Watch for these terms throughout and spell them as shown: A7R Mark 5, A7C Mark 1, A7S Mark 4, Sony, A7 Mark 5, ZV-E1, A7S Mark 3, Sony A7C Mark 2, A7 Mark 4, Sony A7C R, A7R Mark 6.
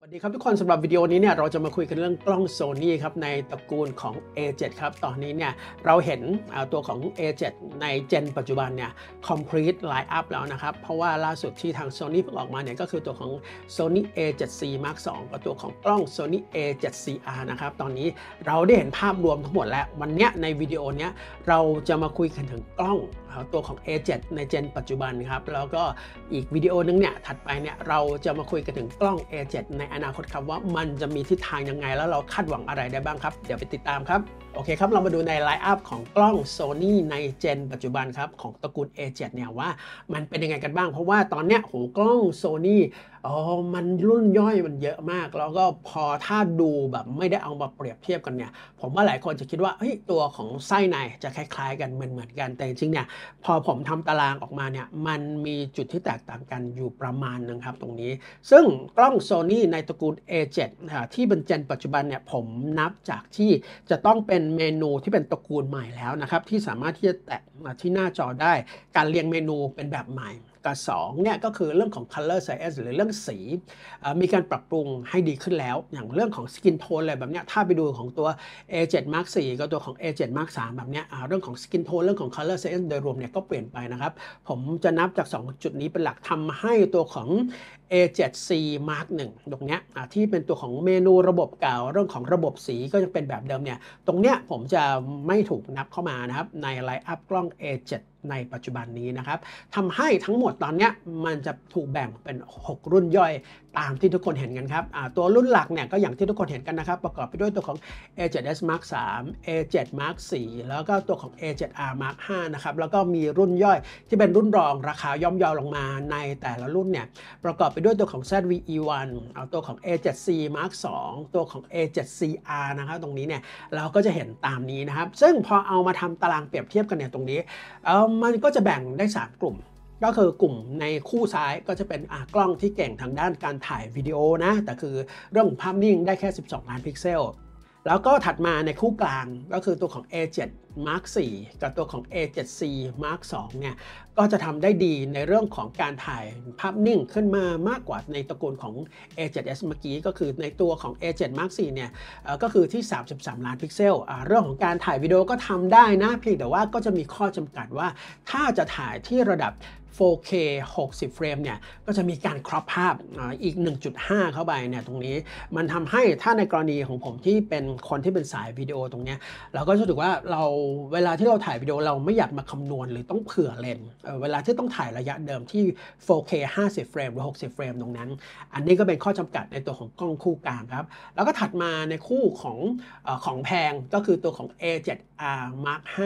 สวัสดีครับทุกคนสำหรับวิดีโอนี้เนี่ยเราจะมาคุยกันเรื่องกล้อง Sony ครับในตระกูลของ A7 ครับตอนนี้เนี่ยเราเห็นตัวของ A7 ในเจนปัจจุบันเนี่ย complete line up แล้วนะครับเพราะว่าล่าสุดที่ทาง Sony เพิ่งออกมาเนี่ยก็คือตัวของ Sony A7C Mark 2 กับตัวของกล้อง Sony A7CR นะครับตอนนี้เราได้เห็นภาพรวมทั้งหมดแล้ววันนี้ในวิดีโอนี้เราจะมาคุยกันถึงกล้องตัวของ A7 ในเจนปัจจุบันครับแล้วก็อีกวิดีโอนึงเนี่ยถัดไปเนี่ยเราจะมาคุยกันถึงกล้อง A7 ในอนาคตครับว่ามันจะมีทิศทางยังไงแล้วเราคาดหวังอะไรได้บ้างครับเดี๋ยวไปติดตามครับโอเคครับเรามาดูในไลน์อัพของกล้อง Sony ในเจนปัจจุบันครับของตระกูล A7 เนี่ยว่ามันเป็นยังไงกันบ้างเพราะว่าตอนเนี้ยโหกล้อง Sony มันรุ่นย่อยมันเยอะมากแล้วก็พอถ้าดูแบบไม่ได้เอามาเปรียบเทียบกันเนี่ยผมว่าหลายคนจะคิดว่าเฮ้ยตัวของไส้ในจะคล้ายๆกันเหมือนกันแต่จริงๆเนี่ยพอผมทำตารางออกมาเนี่ยมันมีจุดที่แตกต่างกันอยู่ประมาณนึงครับตรงนี้ซึ่งกล้อง Sony ในตระกูล A7 ที่เป็นเจนปัจจุบันเนี่ยผมนับจากที่จะต้องเป็นเมนูที่เป็นตระกูลใหม่แล้วนะครับที่สามารถที่จะแตะมาที่หน้าจอได้การเรียงเมนูเป็นแบบใหม่กับ2เนี่ยก็คือเรื่องของ color size หรือเรื่องสีมีการปรับปรุงให้ดีขึ้นแล้วอย่างเรื่องของ skin tone อะไรแบบเนี้ยถ้าไปดูของตัว A7 Mark 4 กับตัวของ A7 Mark 3 แบบเนี้ยเรื่องของ skin tone เรื่องของ color size โดยรวมเนี่ยก็เปลี่ยนไปนะครับผมจะนับจาก2จุดนี้เป็นหลักทำให้ตัวของ A7C Mark 1 ตรงเนี้ยที่เป็นตัวของเมนูระบบเก่าเรื่องของระบบสีก็ยังเป็นแบบเดิมเนี่ยตรงเนี้ยผมจะไม่ถูกนับเข้ามานะครับในไลน์อัพกล้อง A7 ในปัจจุบันนี้นะครับทำให้ทั้งหมดตอนนี้มันจะถูกแบ่งเป็น6รุ่นย่อยตามที่ทุกคนเห็นกันครับตัวรุ่นหลักเนี่ยก็อย่างที่ทุกคนเห็นกันนะครับประกอบไปด้วยตัวของ A7S Mark 3 A7 Mark 4 แล้วก็ตัวของ A7R Mark 5 นะครับแล้วก็มีรุ่นย่อยที่เป็นรุ่นรองราคาย่อมเยาลงมาในแต่ละรุ่นเนี่ยประกอบไปด้วยตัวของ ZV-E1 ตัวของ A7C Mark 2 ตัวของ A7CR นะครับตรงนี้เนี่ยเราก็จะเห็นตามนี้นะครับซึ่งพอเอามาทำตารางเปรียบเทียบกันเนี่ยตรงนี้มันก็จะแบ่งได้3กลุ่มก็คือกลุ่มในคู่ซ้ายก็จะเป็นกล้องที่เก่งทางด้านการถ่ายวิดีโอนะแต่คือเรื่องภาพนิ่งได้แค่12ล้านพิกเซลแล้วก็ถัดมาในคู่กลางก็คือตัวของ A7 Mark 4 กับตัวของ A7C Mark 2 เนี่ยก็จะทำได้ดีในเรื่องของการถ่ายภาพนิ่งขึ้นมามากกว่าในตระกูลของ A7S เมื่อกี้ก็คือในตัวของ A7 Mark 4 เนี่ยก็คือที่33ล้านพิกเซลเรื่องของการถ่ายวิดีโอก็ทำได้นะเพียงแต่ว่าก็จะมีข้อจำกัดว่าถ้าจะถ่ายที่ระดับ 4K 60 เฟรมเนี่ยก็จะมีการครอปภาพอีก 1.5 เข้าไปเนี่ยตรงนี้มันทำให้ถ้าในกรณีของผมที่เป็นคนที่เป็นสายวิดีโอตรงนี้เราก็รู้สึกว่าเราเวลาที่เราถ่ายวิดีโอเราไม่อยากมาคำนวณหรือต้องเผื่อเลนเวลาที่ต้องถ่ายระยะเดิมที่ 4K 50 เฟรมหรือ 60 เฟรมตรงนั้นอันนี้ก็เป็นข้อจำกัดในตัวของกล้องคู่กลางครับแล้วก็ถัดมาในคู่ของแพงก็คือตัวของ A7R Mark 5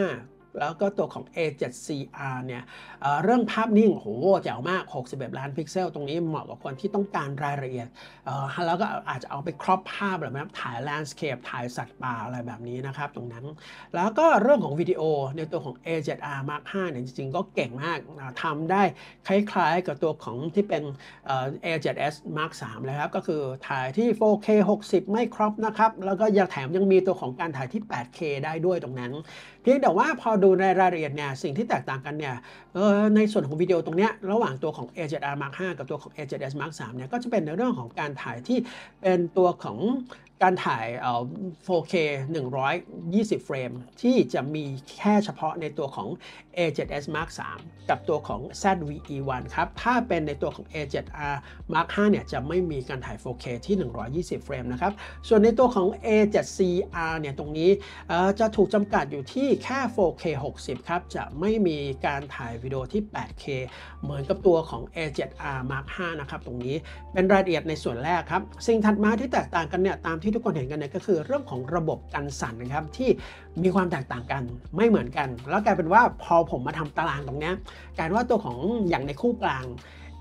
แล้วก็ตัวของ A7CR เนี่ยเรื่องภาพนิ่งโหแจ๋วมาก61ล้านพิกเซลตรงนี้เหมาะกับคนที่ต้องการรายละเอียดแล้วก็อาจจะเอาไปครอบภาพแบบนั้นถ่ายแลนด์สเคปถ่ายสัตว์ป่าอะไรแบบนี้นะครับตรงนั้นแล้วก็เรื่องของวิดีโอในตัวของ A7R Mark 5 เนี่ยจริงๆก็เก่งมากทำได้คล้ายๆกับตัวของที่เป็น A7S Mark 3 เลยครับก็คือถ่ายที่ 4K 60 ไม่ครอบนะครับแล้วก็ยังแถมยังมีตัวของการถ่ายที่ 8K ได้ด้วยตรงนั้นเพียงแต่ว่าพอดูในรายละเอียดเนี่ยสิ่งที่แตกต่างกันเนี่ยในส่วนของวิดีโอตรงเนี้ยระหว่างตัวของ A7R Mark 5 กับตัวของ A7S Mark 3 เนี่ยก็จะเป็นในเรื่องของการถ่ายที่เป็นตัวของการถ่าย 4K 120 เฟรมที่จะมีแค่เฉพาะในตัวของ A7S Mark 3 กับตัวของ ZV-E1 ครับถ้าเป็นในตัวของ A7R Mark 5 เนี่ยจะไม่มีการถ่าย 4K ที่120 เฟรมนะครับส่วนในตัวของ A7CR เนี่ยตรงนี้จะถูกจำกัดอยู่ที่แค่ 4K 60 ครับจะไม่มีการถ่ายวิดีโอที่ 8K เหมือนกับตัวของ A7R Mark 5 นะครับตรงนี้เป็นรายละเอียดในส่วนแรกครับสิ่งถัดมาที่แตกต่างกันเนี่ยตามที่ทุกคนเห็นกันเนี่ยก็คือเรื่องของระบบกันสั่นนะครับที่มีความแตกต่างกันไม่เหมือนกันแล้วกลายเป็นว่าพอผมมาทำตารางตรงนี้การว่าตัวของอย่างในคู่กลาง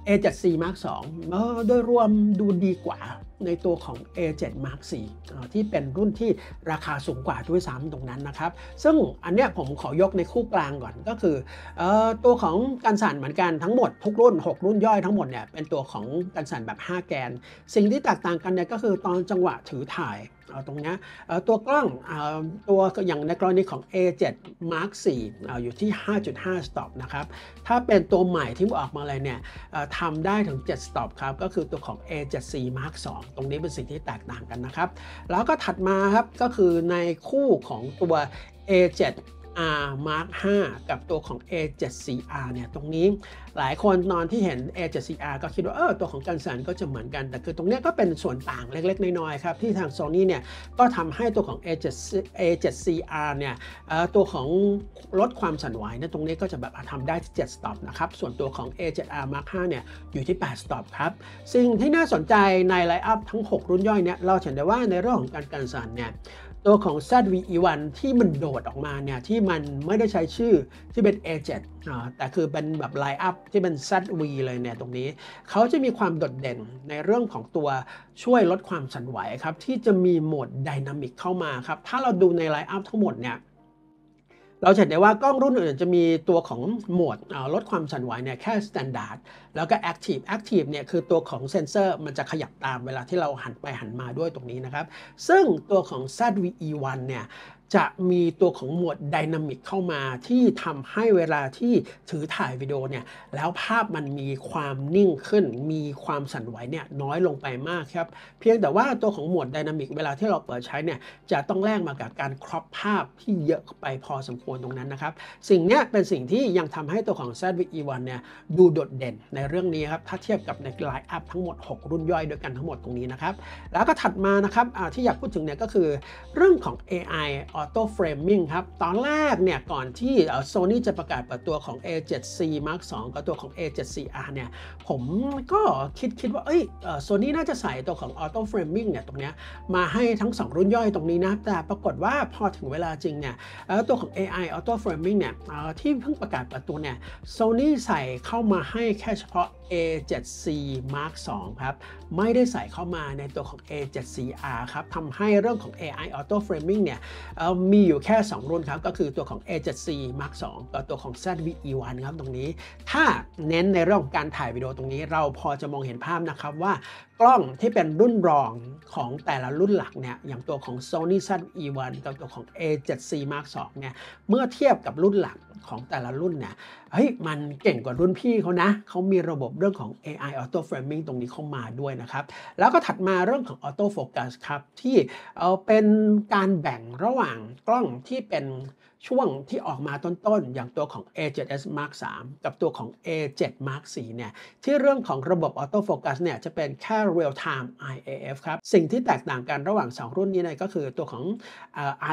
A7C Mark 2 โดยรวมดูดีกว่าในตัวของ A7 Mark 4 ที่เป็นรุ่นที่ราคาสูงกว่าด้วยซ้ำตรงนั้นนะครับซึ่งอันเนี้ยผมขอยกในคู่กลางก่อนก็คือตัวของกันสั่นเหมือนกันทั้งหมดทุกรุ่น6รุ่นย่อยทั้งหมดเนี่ยเป็นตัวของกันสั่นแบบ5แกนสิ่งที่แตกต่างกันเนี่ยก็คือตอนจังหวะถือถ่าย ตรงนี้ตัวกล้องตัวอย่างในกรณีของ A7 Mark 4 อยู่ที่ 5.5 สต็อปนะครับถ้าเป็นตัวใหม่ที่ออกมาเลยเนี่ยทำได้ถึง7สต็อปครับก็คือตัวของ A7C Mark 2 ตรงนี้เป็นสิ่งที่แตกต่างกันนะครับแล้วก็ถัดมาครับก็คือในคู่ของตัว A7R Mark 5 กับตัวของ A7CR เนี่ยตรงนี้หลายคนตอนที่เห็น A7CR ก็คิดว่าตัวของการสั่นก็จะเหมือนกันแต่คือตรงนี้ก็เป็นส่วนต่างเล็กๆน้อยๆครับที่ทาง Sony เนี่ยก็ทำให้ตัวของ A7CR เนี่ยตัวของลดความสั่นไหวนะตรงนี้ก็จะแบบทำได้ที่7สต็อปนะครับส่วนตัวของ A7R Mark 5 เนี่ยอยู่ที่8สต็อปครับสิ่งที่น่าสนใจในไลน์อัพทั้ง6รุ่นย่อยเนี่ยเราเห็นได้ว่าในเรื่องของการสั่นเนี่ยตัวของ ZV-E1 ที่มันโดดออกมาเนี่ยที่มันไม่ได้ใช้ชื่อที่เป็น A7 แต่คือเป็นแบบไลน์อัพที่เป็น ZV เลยเนี่ยตรงนี้เขาจะมีความโดดเด่นในเรื่องของตัวช่วยลดความสั่นไหวครับที่จะมีโหมดไดนามิกเข้ามาครับถ้าเราดูในไลน์อัพทั้งหมดเนี่ยเราเห็นได้ว่ากล้องรุ่นอื่นจะมีตัวของโหมดลดความสั่นไหวเนี่ยแค่ Standard แล้วก็ Active เนี่ยคือตัวของเซนเซอร์มันจะขยับตามเวลาที่เราหันไปหันมาด้วยตรงนี้นะครับซึ่งตัวของ ZV-E1 เนี่ยจะมีตัวของโหมดไดนามิกเข้ามาที่ทำให้เวลาที่ถือถ่ายวิดีโอเนี่ยแล้วภาพมันมีความนิ่งขึ้นมีความสั่นไหวเนี่ยน้อยลงไปมากครับเพียงแต่ว่าตัวของโหมดไดนามิกเวลาที่เราเปิดใช้เนี่ยจะต้องแลกมากับการครอปภาพที่เยอะไปพอสมควรตรงนั้นนะครับสิ่งนี้เป็นสิ่งที่ยังทำให้ตัวของ ZV-E1 เนี่ยดูโดดเด่นในเรื่องนี้ครับถ้าเทียบกับในไลน์อัพทั้งหมด6รุ่นย่อยด้วยกันทั้งหมดตรงนี้นะครับแล้วก็ถัดมานะครับที่อยากพูดถึงเนี่ยก็คือเรื่องของ AI Auto Framing ครับตอนแรกเนี่ยก่อนที่Sony จะประกาศเปิดตัวของ A7C Mark 2 กับตัวของ A7CR เนี่ยผมก็คิดว่าSony น่าจะใส่ตัวของ Auto Framing เนี่ยตรงเนี้ยมาให้ทั้ง2รุ่นย่อยตรงนี้นะแต่ปรากฏว่าพอถึงเวลาจริงเนี่ยตัวของ AI Auto Framing เนี่ยที่เพิ่งประกาศเปิดตัวเนี่ย Sony ใส่เข้ามาให้แค่เฉพาะ A7C Mark 2 ครับไม่ได้ใส่เข้ามาในตัวของ A7CR ครับทำให้เรื่องของ AI Auto Framing เนี่ยมีอยู่แค่2รุ่นครับก็คือตัวของ A7C Mark 2 กับตัวของ ZV-E1 ครับตรงนี้ถ้าเน้นในเรื่องการถ่ายวิดีโอตรงนี้เราพอจะมองเห็นภาพนะครับว่ากล้องที่เป็นรุ่นรองของแต่ละรุ่นหลักเนี่ยอย่างตัวของ Sony ZV-E1 กับตัวของ A7C Mark 2 เนี่ยเมื่อเทียบกับรุ่นหลักของแต่ละรุ่นเนี่ยมันเก่งกว่ารุ่นพี่เขานะเขามีระบบเรื่องของ AI Auto Framing ตรงนี้เข้ามาด้วยนะครับแล้วก็ถัดมาเรื่องของ Auto Focus ครับที่เป็นการแบ่งระหว่างกล้องที่เป็นช่วงที่ออกมาต้นๆอย่างตัวของ A7S Mark 3 กับตัวของ A7 Mark 4 เนี่ยที่เรื่องของระบบ Auto Focus เนี่ยจะเป็นแค่ Real Time IAF ครับสิ่งที่แตกต่างกันระหว่าง2รุ่นนี้เลยก็คือตัวของ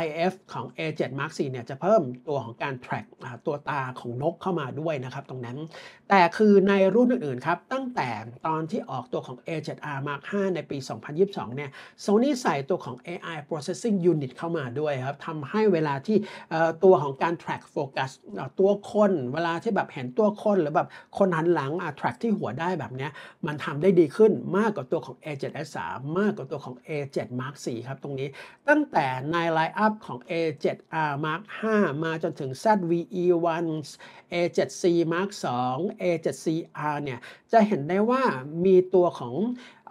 IAF ของ A7 Mark 4 เนี่ยจะเพิ่มตัวของการ track ตัวตาของนกเข้ามาด้วยนะครับตรงนั้นแต่คือในรุ่นอื่นๆครับตั้งแต่ตอนที่ออกตัวของ A7R Mark 5 ในปี 2022 เนี่ย Sony ใส่ตัวของ AI Processing Unit เข้ามาด้วยครับทำให้เวลาที่ตัวของการ track focus ตัวคนเวลาที่แบบเห็นตัวคนหรือแบบคนหันหลัง track ที่หัวได้แบบนี้มันทำได้ดีขึ้นมากกว่าตัวของ A7S 3 มากกว่าตัวของ A7 Mark 4 ครับตรงนี้ตั้งแต่ใน line up ของ A7R Mark 5 มาจนถึง ZV-E1 A7C Mark 2 A7CR เนี่ยจะเห็นได้ว่ามีตัวของ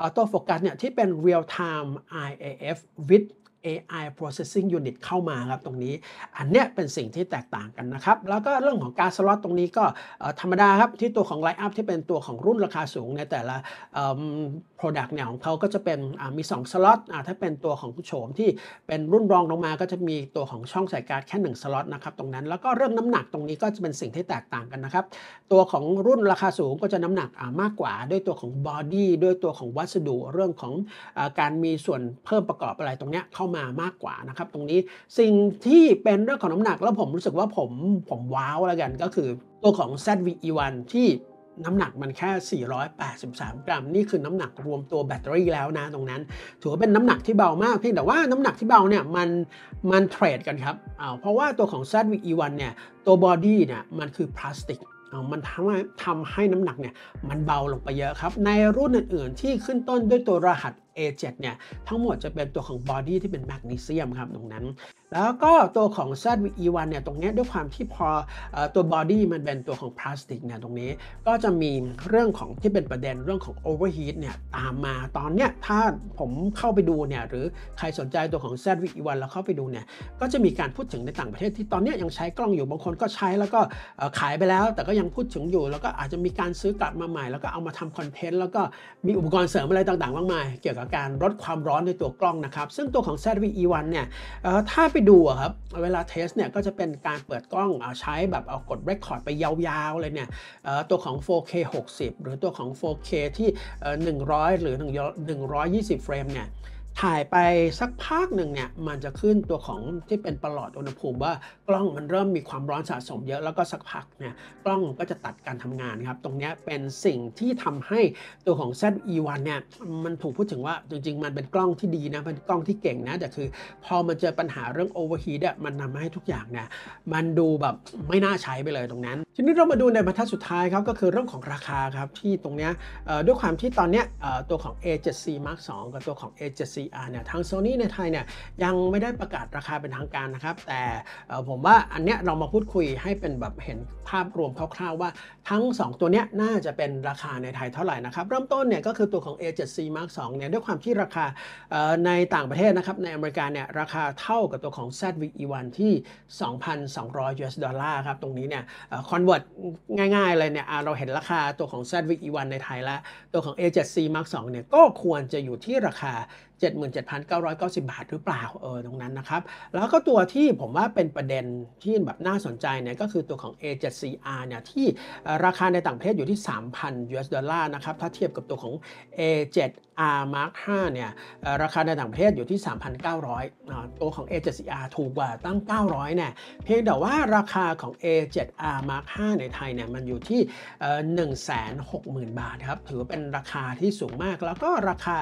Auto Focus เนี่ยที่เป็น Real Time IAF with AI Processing Unit เข้ามาครับตรงนี้อันเนี้ยเป็นสิ่งที่แตกต่างกันนะครับแล้วก็เรื่องของการสล็อตตรงนี้ก็ธรรมดาครับที่ตัวของ Line Up ที่เป็นตัวของรุ่นราคาสูงในแต่ละ Product เนี่ยของเขาก็จะเป็นมี2สล็อตถ้าเป็นตัวของโฉมที่เป็นรุ่นรองลงมาก็จะมีตัวของช่องใส่การ์ดแค่1สล็อตนะครับตรงนั้นแล้วก็เรื่องน้ำหนักตรงนี้ก็จะเป็นสิ่งที่แตกต่างกันนะครับตัวของรุ่นราคาสูงก็จะน้ำหนักมากกว่าด้วยตัวของ Body ด้วยตัวของวัสดุเรื่องของการมีส่วนเพิ่มประกอบอะไรตรงเนี้ยเข้ามากกว่านะครับตรงนี้สิ่งที่เป็นเรื่องของน้ำหนักแล้วผมรู้สึกว่าผมว้าวแล้วกันก็คือตัวของ ZV-E1 ที่น้ำหนักมันแค่483กรัมนี่คือน้ำหนักรวมตัวแบตเตอรี่แล้วนะตรงนั้นถือว่าเป็นน้ำหนักที่เบามากเพียงแต่ว่าน้ำหนักที่เบาเนี่ยมันเทรดกันครับเพราะว่าตัวของ ZV-E1 เนี่ยตัวบอดี้เนี่ยมันคือพลาสติกมันทำให้น้ำหนักเนี่ยมันเบาลงไปเยอะครับในรุ่นอื่นๆที่ขึ้นต้นด้วยตัวรหัส A7 เนี่ยทั้งหมดจะเป็นตัวของบอดี้ที่เป็นแมกนีเซียมครับตรงนั้นแล้วก็ตัวของ ZV-E1 เนี่ยตรงนี้ด้วยความที่พอตัวบอดี้มันเป็นตัวของพลาสติกเนี่ยตรงนี้ก็จะมีเรื่องของที่เป็นประเด็นเรื่องของ overheat เนี่ยตามมาตอนเนี้ยถ้าผมเข้าไปดูเนี่ยหรือใครสนใจตัวของ ZV-E1 แล้วเข้าไปดูเนี่ยก็จะมีการพูดถึงในต่างประเทศที่ตอนนี้ยังใช้กล้องอยู่บางคนก็ใช้แล้วก็ขายไปแล้วแต่ก็ยังพูดถึงอยู่แล้วก็อาจจะมีการซื้อกลับมาใหม่แล้วก็เอามาทำคอนเทนต์แล้วก็มีอุปกรณ์เสริมอะไรต่างๆมากมายเกี่ยวกับการลดความร้อนในตัวกล้องนะครับซึ่งตัวของ ZV-E1 เนี่ยถ้าไปดูครับเวลาเทสเนี่ยก็จะเป็นการเปิดกล้องใช้แบบเอากดเรคคอร์ดไปยาวๆเลยเนี่ยตัวของ 4K 60 หรือตัวของ 4K ที่100 หรือ 120 เฟรมเนี่ยถ่ายไปสักพักหนึ่งเนี่ยมันจะขึ้นตัวของที่เป็นประหลอดอุณหภูมิว่ากล้องมันเริ่มมีความร้อนสะสมเยอะแล้วก็สักพักเนี่ยกล้องก็จะตัดการทำงานครับตรงนี้เป็นสิ่งที่ทำให้ตัวของ ZV-E1 เนี่ยมันถูกพูดถึงว่าจริงๆมันเป็นกล้องที่ดีนะเป็นกล้องที่เก่งนะแต่คือพอมันเจอปัญหาเรื่อง overheat มันนำให้ทุกอย่างเนี่ยมันดูแบบไม่น่าใช้ไปเลยตรงนั้นทีนี้เรามาดูในบรรทัดสุดท้ายครับก็คือเรื่องของราคาครับที่ตรงนี้ด้วยความที่ตอนนี้ตัวของ A7C Mark 2 กับตัวของ A7Cเนี่ยทาง Sony ในไทยเนี่ยยังไม่ได้ประกาศราคาเป็นทางการนะครับแต่ผมว่าอันเนี้ยเรามาพูดคุยให้เป็นแบบเห็นภาพรวมคร่าวๆว่าทั้ง2ตัวเนี้ยน่าจะเป็นราคาในไทยเท่าไหร่นะครับเริ่มต้นเนี่ยก็คือตัวของ A7C Mark 2 เนี่ยด้วยความที่ราคาในต่างประเทศนะครับในอเมริกาเนี่ยราคาเท่ากับตัวของ ZV-E1 ที่ 2,200 US ดอลลาร์ครับตรงนี้เนี่ยคอนเวิร์ตง่ายๆเลยเนี่ยเราเห็นราคาตัวของ ZV-E1 ในไทยแล้วตัวของ A7C Mark 2 เนี่ยก็ควรจะอยู่ที่ราคา77,990 บาทหรือเปล่าตรงนั้นนะครับแล้วก็ตัวที่ผมว่าเป็นประเด็นที่แบบน่าสนใจเนี่ยก็คือตัวของ A7C R เนี่ยที่ราคาในต่างประเทศอยู่ที่ 3,000 US ดอลลาร์นะครับถ้าเทียบกับตัวของ A7R Mark 5 เนี่ยราคาในต่างประเทศอยู่ที่ 3,900 ตัวของ A7C R ถูกกว่าตั้ง 900 เนี่ยเพียงแต่ว่าราคาของ A7R Mark 5 ในไทยเนี่ยมันอยู่ที่ 160,000 บาทครับถือเป็นราคาที่สูงมากแล้วก็ราคา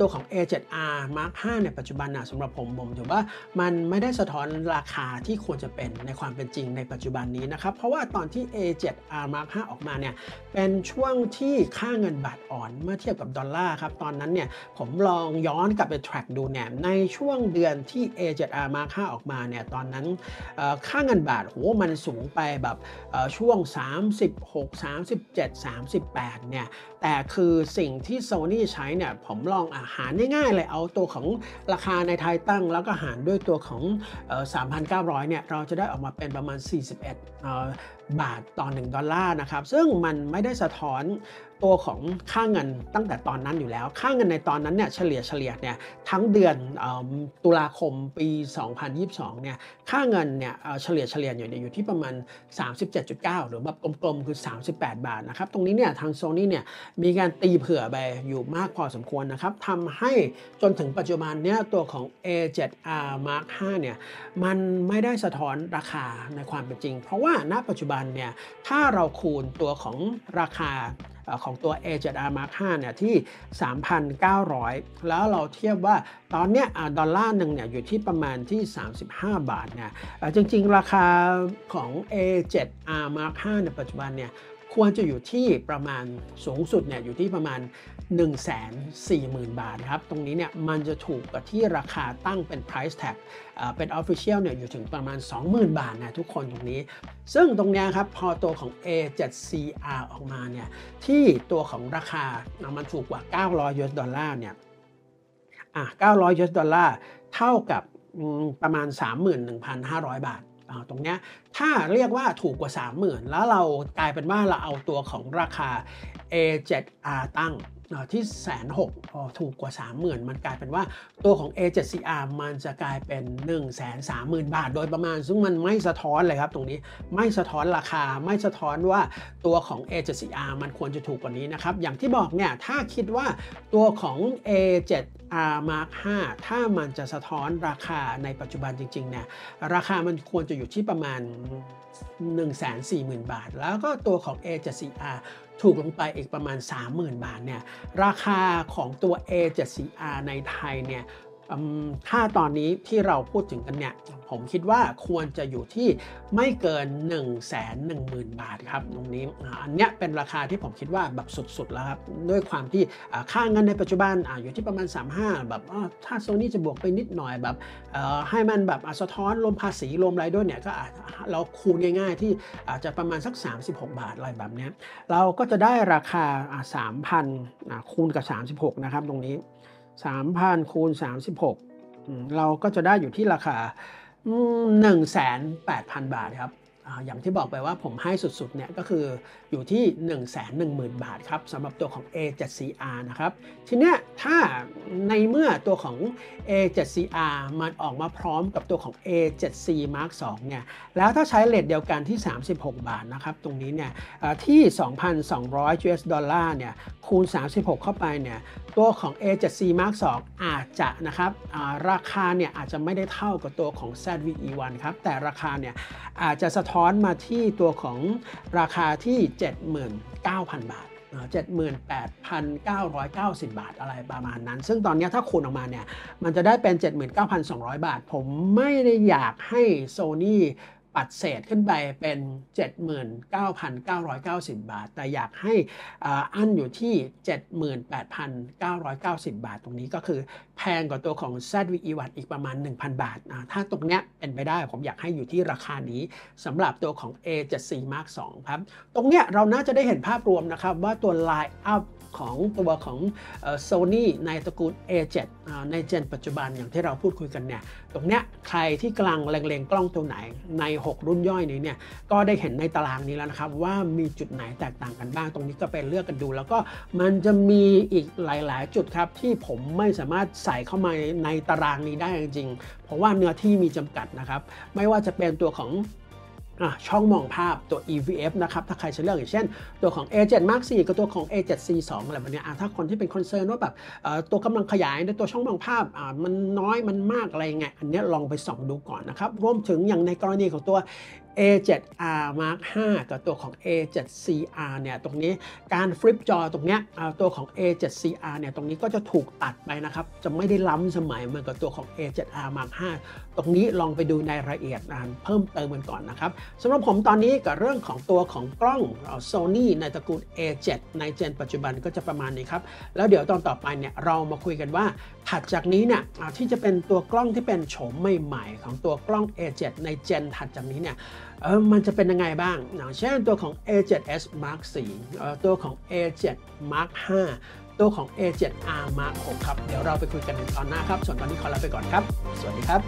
ตัวของ A7R Mark 5 ในปัจจุบันนะสำหรับผมถือว่ามันไม่ได้สะท้อนราคาที่ควรจะเป็นในความเป็นจริงในปัจจุบันนี้นะครับเพราะว่าตอนที่ A7R Mark 5 ออกมาเนี่ยเป็นช่วงที่ค่าเงินบาทอ่อนเมื่อเทียบกับดอลลาร์ครับตอนนั้นเนี่ยผมลองย้อนกลับไป track ดูเนี่ยในช่วงเดือนที่ A7R Mark 5 ออกมาเนี่ยตอนนั้นค่าเงินบาทโหมันสูงไปแบบช่วง36 37 38เนี่ยแต่คือสิ่งที่ Sony ใช้เนี่ยผมลองหารง่ายๆเลยเอาตัวของราคาในไทยตั้งแล้วก็หารด้วยตัวของ 3,900 เนี่ยเราจะได้ออกมาเป็นประมาณ41 บาทต่อ1ดอลลาร์นะครับซึ่งมันไม่ได้สะท้อนตัวของค่าเงินตั้งแต่ตอนนั้นอยู่แล้วค่าเงินในตอนนั้นเนี่ยเฉลี่ยเนี่ยทั้งเดือนตุลาคมปี2022เนี่ยค่าเงินเนี่ยเฉลี่ยอยู่ที่ประมาณ 37.9 หรือแบบกลมๆคือ38 บาทนะครับตรงนี้เนี่ยทาง Sony เนี่ยมีการตีเผื่อไปอยู่มากพอสมควรนะครับทำให้จนถึงปัจจุบันเนี่ยตัวของ A7R Mark 5 เนี่ยมันไม่ได้สะท้อนราคาในความเป็นจริงเพราะว่าณปัจจุบันเนี่ยถ้าเราคูณตัวของราคาของตัว A7R Mark 5 เนี่ยที่ 3,900 แล้วเราเทียบว่าตอนเนี้ยดอลลาร์หนึ่งเนี่ยอยู่ที่ประมาณที่35 บาทเนี่ยจริงๆราคาของ A7R Mark 5 ในปัจจุบันเนี่ยควรจะอยู่ที่ประมาณสูงสุดเนี่ยอยู่ที่ประมาณ 140,000 บาทครับตรงนี้เนี่ยมันจะถูกกว่าที่ราคาตั้งเป็น price tag เป็น official เนี่ยอยู่ถึงประมาณ 20,000 บาทนะทุกคนตรงนี้ซึ่งตรงนี้ครับพอตัวของ A7CR ออกมาเนี่ยที่ตัวของราคามันถูกกว่า900 US ดอลลาร์เนี่ย900 US ดอลลาร์เท่ากับประมาณ 31,500 บาทตรงนี้ถ้าเรียกว่าถูกกว่า 30,000 แล้วเรากลายเป็นว่าเราเอาตัวของราคา A7R ตั้งที่160,000ถูกกว่า 30,000 มันกลายเป็นว่าตัวของ A7CR มันจะกลายเป็น 130,000 บาทโดยประมาณซึ่งมันไม่สะท้อนเลยครับตรงนี้ไม่สะท้อนราคาไม่สะท้อนว่าตัวของ A7CR มันควรจะถูกกว่านี้นะครับอย่างที่บอกเนี่ยถ้าคิดว่าตัวของ A7R Mark 5 ถ้ามันจะสะท้อนราคาในปัจจุบันจริงๆเนี่ยราคามันควรจะอยู่ที่ประมาณ 140,000 บาทแล้วก็ตัวของ A7CRถูกลงไปอีกประมาณ 30,000 บาทเนี่ยราคาของตัว A7CR ในไทยเนี่ย ถ้าตอนนี้ที่เราพูดถึงกันเนี่ยผมคิดว่าควรจะอยู่ที่ไม่เกิน 110,000 บาทครับตรงนี้อันเนี้ยเป็นราคาที่ผมคิดว่าแบบสุดๆแล้วครับด้วยความที่ค่าเงินในปัจจุบันอยู่ที่ประมาณ 3.5 แบบถ้า Sony จะบวกไปนิดหน่อยแบบให้มันแบบสะท้อนรวมภาษีรวมรายด้วยเนี่ยก็เราคูณง่ายๆที่อาจจะประมาณสัก36 บาทอะไรแบบนี้เราก็จะได้ราคา 3,000 คูณกับ36นะครับตรงนี้3,000 คูณ 36เราก็จะได้อยู่ที่ราคา 1,800,000 บาทครับอย่างที่บอกไปว่าผมให้สุดๆเนี่ยก็คืออยู่ที่ 110,000 บาทครับสำหรับตัวของ A7CR นะครับทีเนี้ยถ้าในเมื่อตัวของ A7CR มันออกมาพร้อมกับตัวของ A7C Mark 2 เนี่ยแล้วถ้าใช้เลทเดียวกันที่ 36 บาทนะครับตรงนี้เนี่ยที่ 2,200 US ดอลลาร์เนี่ยคูณ 36 เข้าไปเนี่ยตัวของ A7C Mark 2 อาจจะนะครับราคาเนี่ยอาจจะไม่ได้เท่ากับตัวของ ZV-E1 ครับแต่ราคาเนี่ยอาจจะสะท้อนมาที่ตัวของราคาที่ 79,000 บาท 78,990 บาทอะไรประมาณนั้นซึ่งตอนนี้ถ้าคูณออกมาเนี่ยมันจะได้เป็น 79,200 บาทผมไม่ได้อยากให้ Sonyปัดเศษขึ้นไปเป็น 79,990 บาทแต่อยากให้อันอยู่ที่ 78,990 บาทตรงนี้ก็คือแพงกว่าตัวของ ZV-E1 อีกประมาณ 1,000 บาทถ้าตรงเนี้ยเป็นไปได้ผมอยากให้อยู่ที่ราคานี้สำหรับตัวของ A7C Mark 2 ครับตรงเนี้ยเราน่าจะได้เห็นภาพรวมนะครับว่าตัว Line Up ของตัวของ Sony ในตระกูล A7 ในเจนปัจจุบันอย่างที่เราพูดคุยกันเนี่ยตรงเนี้ยใครที่กำลังเล็งกล้องตัวไหนใน6รุ่นย่อยนี้เนี่ยก็ได้เห็นในตารางนี้แล้วนะครับว่ามีจุดไหนแตกต่างกันบ้างตรงนี้ก็ไปเลือกกันดูแล้วก็มันจะมีอีกหลายๆจุดครับที่ผมไม่สามารถใส่เข้ามาในตารางนี้ได้จริงๆเพราะว่าเนื้อที่มีจำกัดนะครับไม่ว่าจะเป็นตัวของช่องมองภาพตัว EVF นะครับถ้าใครจะเลือกอย่างเช่นตัวของ A7 Mark 4 กับตัวของ A7C2 อะไรแบบนี้ถ้าคนที่เป็นคอนเซิร์นว่าแบบตัวกำลังขยายในตัวช่องมองภาพมันน้อยมันมากอะไรยังไงอันนี้ลองไปส่องดูก่อนนะครับรวมถึงอย่างในกรณีของตัว A7R Mark 5 กับตัวของ A7CR เนี่ยตรงนี้การฟลิปจอตรงเนี้ยตัวของ A7CR เนี่ยตรงนี้ก็จะถูกตัดไปนะครับจะไม่ได้ล้ำสมัยเหมือนกับตัวของ A7R Mark 5 ตรงนี้ลองไปดูในรายละเอียดเพิ่มเติมกันก่อนนะครับสำหรับผมตอนนี้กับเรื่องของตัวของกล้อง Sony ในตระกูล A7 ในเจนปัจจุบันก็จะประมาณนี้ครับแล้วเดี๋ยวตอนต่อไปเนี่ยเรามาคุยกันว่าถัดจากนี้เนี่ยที่จะเป็นตัวกล้องที่เป็นโฉมใหม่ๆของตัวกล้อง A7 ในเจนถัดจากนี้เนี่ยมันจะเป็นยังไงบ้างอย่างเช่นตัวของ A7S Mark 4 ตัวของ A7 Mark 5 ตัวของ A7R Mark 6 ครับเดี๋ยวเราไปคุยกันในตอนหน้าครับส่วนตอนนี้ขอลาไปก่อนครับสวัสดีครับ